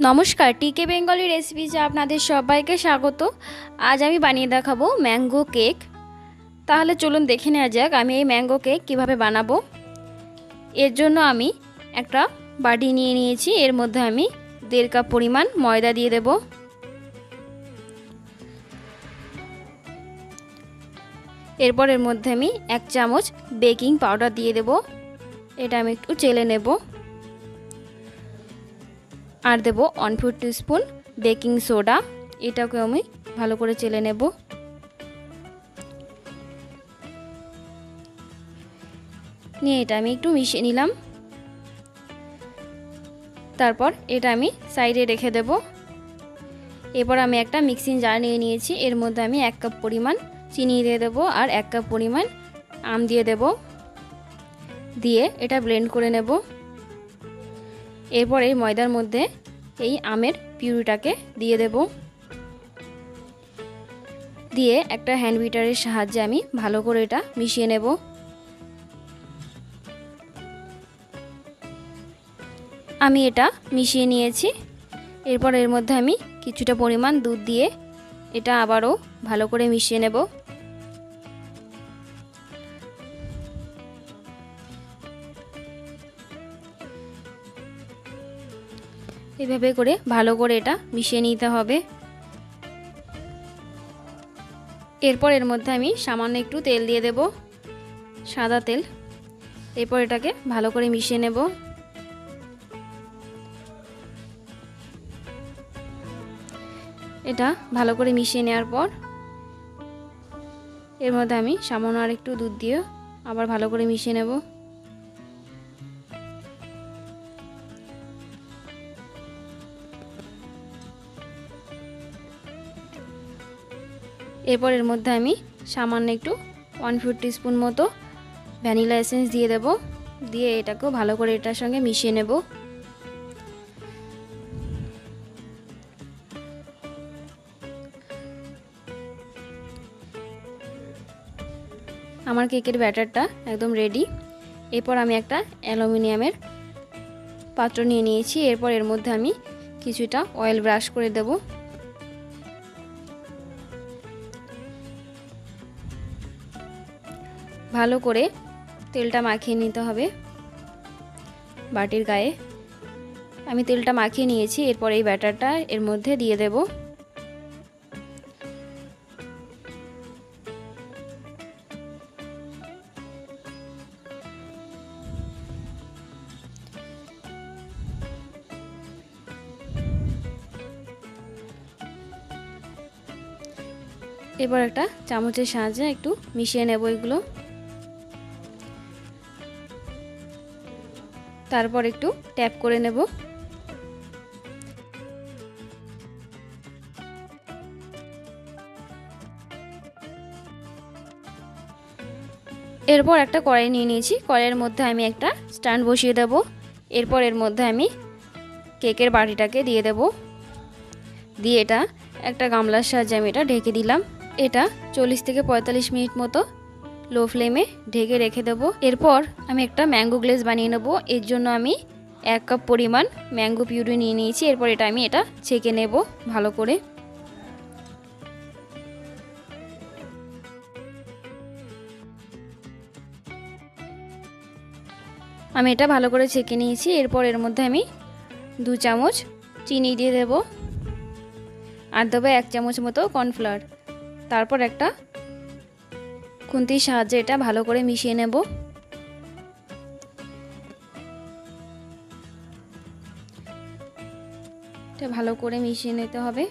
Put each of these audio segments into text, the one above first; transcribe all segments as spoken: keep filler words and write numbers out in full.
नमस्कार टीके बेंगली रेसिपिज आपनादेर सबाइके स्वागत। आज आमी बानिये देखाबो मैंगो केक। ताहले चलुन देखे नेওয়া যাক आमी এই मैंगो केक কিভাবে বানাবো। এর জন্য আমি একটা বাটি নিয়ে নিয়েছি, এর মধ্যে আমি দেড় কাপ পরিমাণ ময়দা দিয়ে দেব। এরপর এর মধ্যে আমি এক চামচ বেকিং পাউডার দিয়ে দেব, এটা আমি একটু চেলে নেব। আর দেব one fourth teaspoon baking soda, এটাকে আমি ভালো করে চেলে নেব। নিয়ে এটা আমি একটু মিশিয়ে নিলাম, তারপর এটা আমি সাইডে রেখে দেব। এরপর আমি একটা মিক্সিং জার নিয়ে নিয়েছি, এর মধ্যে আমি এক কাপ পরিমাণ চিনি দিয়ে দেব আর এক কাপ পরিমাণ আম দিয়ে দেব, দিয়ে এটা ব্লেন্ড করে নেব। এরপর এই ময়দার মধ্যে এই আমের পিউরিটাকে দিয়ে দেব, দিয়ে একটা হ্যান্ড বিটারের সাহায্যে আমি ভালো করে এটা মিশিয়ে নেব। আমি এটা মিশিয়ে নিয়েছি। এরপর এর মধ্যে আমি কিছুটা পরিমাণ দুধ দিয়ে এটা আবারও ভালো করে মিশিয়ে নেব। এভাবে করে ভালো করে এটা মিশিয়ে নিতে হবে। এরপর এর মধ্যে আমি সামান্য একটু তেল দিয়ে দেব, সাদা তেল। এরপর এটাকে ভালো করে মিশিয়ে নেব। এটা ভালো করে মিশিয়ে নেওয়ার পর এর মধ্যে আমি সামান্য আর একটু দুধ দিয়ে আবার ভালো করে মিশিয়ে নেব। এরপর এর মধ্যে আমি সামান্য একটু वन फोर्थ টিস্পুন মতো ভ্যানিলা এসেন্স দিয়ে দেব, দিয়ে এটাকেও ভালো করে এটার সঙ্গে মিশিয়ে নেব। আমার কেকের ব্যাটারটা একদম রেডি। এরপর আমি একটা অ্যালুমিনিয়ামের পাত্র নিয়ে নিয়েছি, এরপর এর মধ্যে আমি কিছুটা অয়েল ব্রাশ করে দেব। ভালো করে তেলটা মাখিয়ে নিতে হবে বাটির গায়ে। আমি তেলটা মাখিয়ে নিয়েছি, এরপর এই ব্যাটারটা এর মধ্যে দিয়ে দেব। এবার একটা চামচের সাহায্যে একটু মিশিয়ে নেব এগুলো, তারপর একটু ট্যাপ করে নেব। এরপর একটা কড়াই নিয়ে নিয়েছি, কড়াইয়ের মধ্যে আমি একটা স্ট্যান্ড বসিয়ে দেব। এরপর এর মধ্যে আমি কেকের বাটিটাকে দিয়ে দেব, দিয়ে এটা একটা গামলার সাহায্যে আমি এটা ঢেকে দিলাম। এটা চল্লিশ থেকে পঁয়তাল্লিশ মিনিট মতো লো ফ্লেমে ঢেকে রেখে দেবো। এরপর আমি একটা ম্যাঙ্গো গ্লেজ বানিয়ে নেব, এর জন্য আমি এক কাপ পরিমাণ ম্যাঙ্গো পিউরি নিয়ে নিয়েছি। এরপর এটা আমি এটা ছেঁকে নেব ভালো করে। আমি এটা ভালো করে ছেঁকে নিয়েছি। এরপর এর মধ্যে আমি দু চামচ চিনি দিয়ে দেব আর দেবো এক চামচ মতো কর্নফ্লাওয়ার, তারপর একটা খুন্তির সাহায্যে এটা ভালো করে মিশিয়ে নেব। এটা ভালো করে মিশিয়ে নিতে হবে।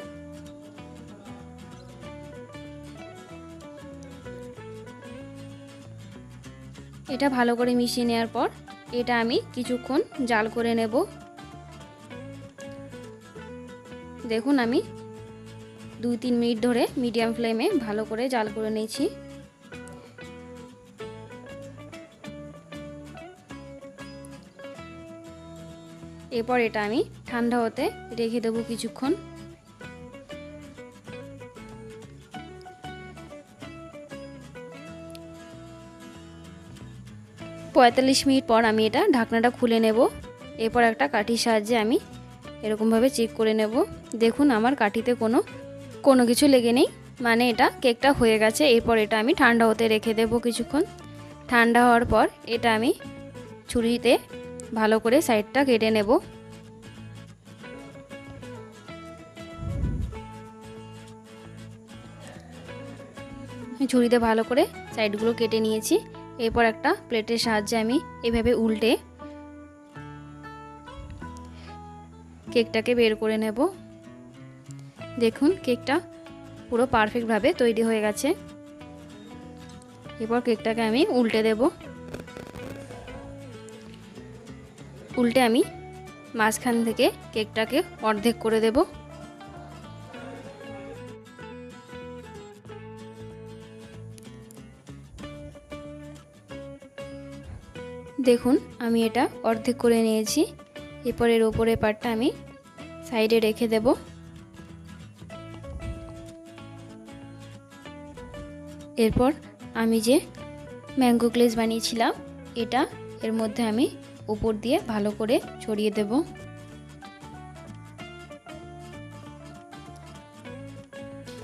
এটা ভালো করে মিশিয়ে নেওয়ার পর এটা আমি কিছুক্ষণ জাল করে নেব। দেখুন আমি দুই তিন মিনিট ধরে মিডিয়াম ফ্লেমে ভালো করে জাল করে নিয়েছি। এরপর এটা আমি ঠান্ডা হতে রেখে দেবো কিছুক্ষণ। পঁয়তাল্লিশ মিনিট পর আমি এটা ঢাকনাটা খুলে নেব। এরপর একটা কাঠির সাহায্যে আমি এরকম ভাবে চেক করে নেব। দেখুন আমার কাঠিতে কোনো কোনো কিছু লেগে নেই, মানে এটা কেকটা হয়ে গেছে। এরপর এটা আমি ঠান্ডা হতে রেখে দেব কিছুক্ষণ। ঠান্ডা হওয়ার পর এটা আমি ছুরিতে ভালো করে সাইডটা কেটে নেব। ছুরিতে ভালো করে সাইডগুলো কেটে নিয়েছি। এরপর একটা প্লেটের সাহায্যে আমি এভাবে উল্টে কেকটাকে বের করে নেব। দেখুন কেকটা পুরো পারফেক্টভাবে তৈরি হয়ে গেছে। এরপর কেকটাকে আমি উল্টে দেব। উল্টে আমি মাঝখান থেকে কেকটাকে অর্ধেক করে দেব। দেখুন আমি এটা অর্ধেক করে নিয়েছি। এরপর এর উপরে পাটটা আমি সাইডে রেখে দেব। এরপর আমি যে ম্যাঙ্গো গ্লেজ বানিয়েছিলাম এটা এর মধ্যে আমি উপর দিয়ে ভালো করে ছড়িয়ে দেব।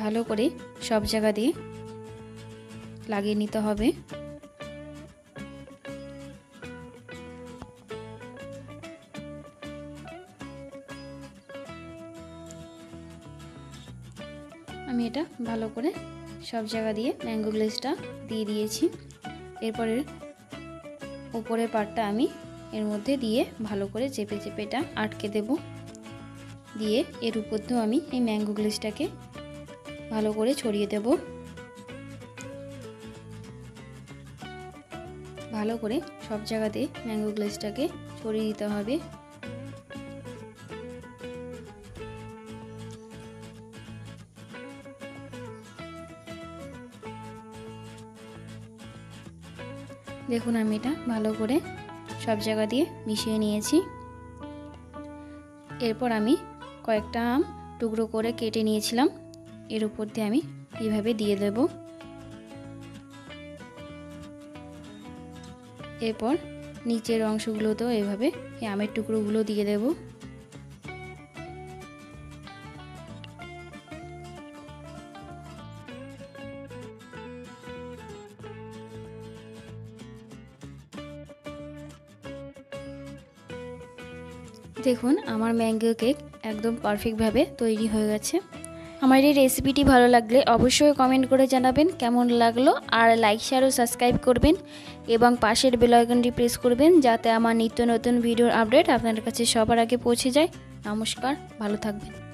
ভালো করে সব জায়গা দিয়ে লাগিয়ে নিতে হবে। আমি এটা ভালো করে সব জায়গা দিয়ে ম্যাঙ্গো গ্লেজটা দিয়ে দিয়েছি। এরপরে উপরের পাটটা আমি এর মধ্যে দিয়ে ভালো করে চেপে চেপে এটা আটকে দেব। দিয়ে এর উপর দিয়েও আমি এই ম্যাঙ্গো গ্লেজটাকে ভালো করে ছড়িয়ে দেব। ভালো করে সব জায়গাতে ম্যাঙ্গো গ্লেজটাকে ছড়িয়ে দিতে হবে। দেখুন আমি এটা ভালো করে সব জায়গা দিয়ে মিশিয়ে নিয়েছি। এরপর আমি কয়েকটা আম টুকরো করে কেটে নিয়েছিলাম, এর উপর দিয়ে আমি এইভাবে দিয়ে দেব। এরপর নিচের অংশগুলোতেও এইভাবে এই আমের টুকরোগুলো দিয়ে দেব। দেখুন আমার ম্যাঙ্গো কেক একদম পারফেক্টভাবে তৈরি হয়ে গেছে। আমার এই রেসিপিটি ভালো লাগলে অবশ্যই কমেন্ট করে জানাবেন কেমন লাগলো, আর লাইক শেয়ার ও সাবস্ক্রাইব করবেন এবং পাশের বেল আইকনটি প্রেস করবেন যাতে আমার নিত্য নতুন ভিডিওর আপডেট আপনার কাছে সবার আগে পৌঁছে যায়। নমস্কার, ভালো থাকবেন।